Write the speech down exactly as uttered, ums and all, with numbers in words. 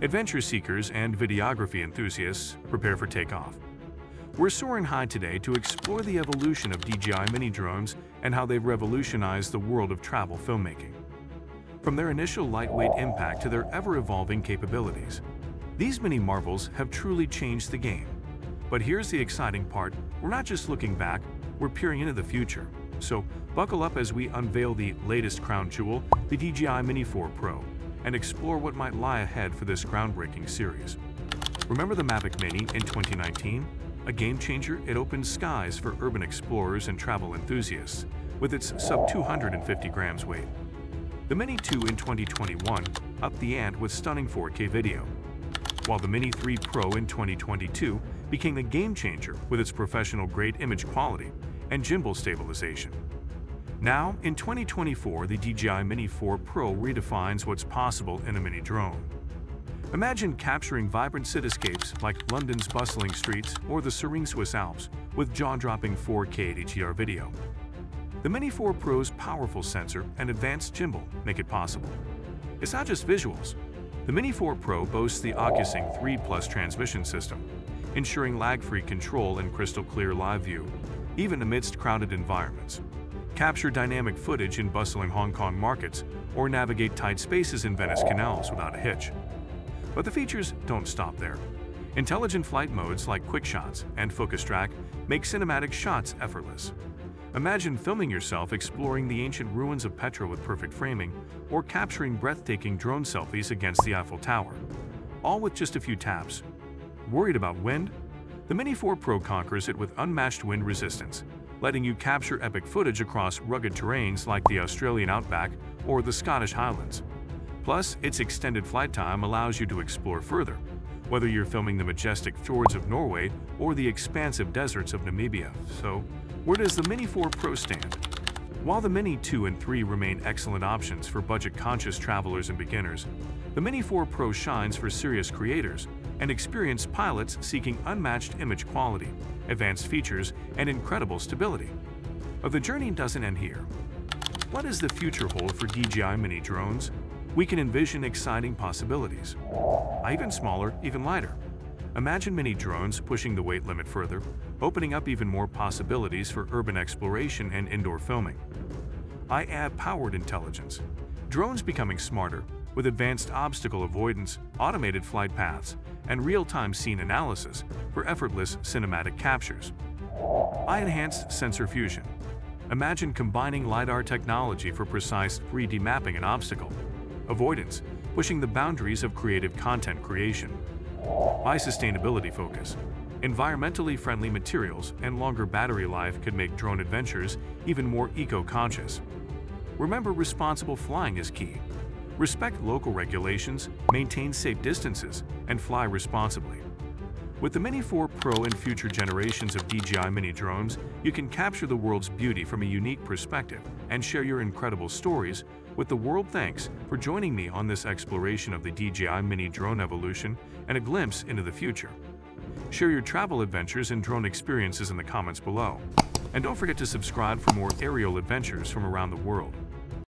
Adventure seekers and videography enthusiasts, prepare for takeoff. We're soaring high today to explore the evolution of D J I Mini drones and how they've revolutionized the world of travel filmmaking. From their initial lightweight impact to their ever-evolving capabilities, these mini marvels have truly changed the game. But here's the exciting part, we're not just looking back, we're peering into the future. So, buckle up as we unveil the latest crown jewel, the D J I Mini four Pro, and explore what might lie ahead for this groundbreaking series. Remember the Mavic Mini in twenty nineteen? A game-changer, it opened skies for urban explorers and travel enthusiasts, with its sub two hundred fifty grams weight. The Mini two in twenty twenty-one upped the ante with stunning four K video, while the Mini three Pro in twenty twenty-two became a game-changer with its professional-grade image quality and gimbal stabilization. Now, in twenty twenty-four, the D J I Mini four Pro redefines what's possible in a mini drone. Imagine capturing vibrant cityscapes like London's bustling streets or the serene Swiss Alps with jaw-dropping four K H D R video. The Mini four Pro's powerful sensor and advanced gimbal make it possible. It's not just visuals. The Mini four Pro boasts the OcuSync three plus transmission system, ensuring lag-free control and crystal-clear live view, even amidst crowded environments. Capture dynamic footage in bustling Hong Kong markets or navigate tight spaces in Venice canals without a hitch. But the features don't stop there. Intelligent flight modes like Quickshots and FocusTrack make cinematic shots effortless. Imagine filming yourself exploring the ancient ruins of Petra with perfect framing or capturing breathtaking drone selfies against the Eiffel Tower, all with just a few taps. Worried about wind? The Mini four Pro conquers it with unmatched wind resistance, letting you capture epic footage across rugged terrains like the Australian outback or the Scottish Highlands. Plus, its extended flight time allows you to explore further, whether you're filming the majestic fjords of Norway or the expansive deserts of Namibia. So, where does the Mini four Pro stand? While the Mini two and three remain excellent options for budget-conscious travelers and beginners, the Mini four Pro shines for serious creators and experienced pilots seeking unmatched image quality, advanced features, and incredible stability. But the journey doesn't end here. What does the future hold for D J I Mini drones? We can envision exciting possibilities. Even smaller, even lighter. Imagine mini drones pushing the weight limit further, opening up even more possibilities for urban exploration and indoor filming. A I-powered intelligence. Drones becoming smarter, with advanced obstacle avoidance, automated flight paths, and real-time scene analysis for effortless cinematic captures. A I-enhanced sensor fusion. Imagine combining LiDAR technology for precise three D mapping and obstacle avoidance, pushing the boundaries of creative content creation. By sustainability focus, environmentally friendly materials and longer battery life could make drone adventures even more eco-conscious. Remember, responsible flying is key. Respect local regulations, maintain safe distances, and fly responsibly. With the Mini four Pro and future generations of D J I Mini drones, you can capture the world's beauty from a unique perspective and share your incredible stories with the world. Thanks for joining me on this exploration of the D J I Mini drone evolution and a glimpse into the future. Share your travel adventures and drone experiences in the comments below. And don't forget to subscribe for more aerial adventures from around the world.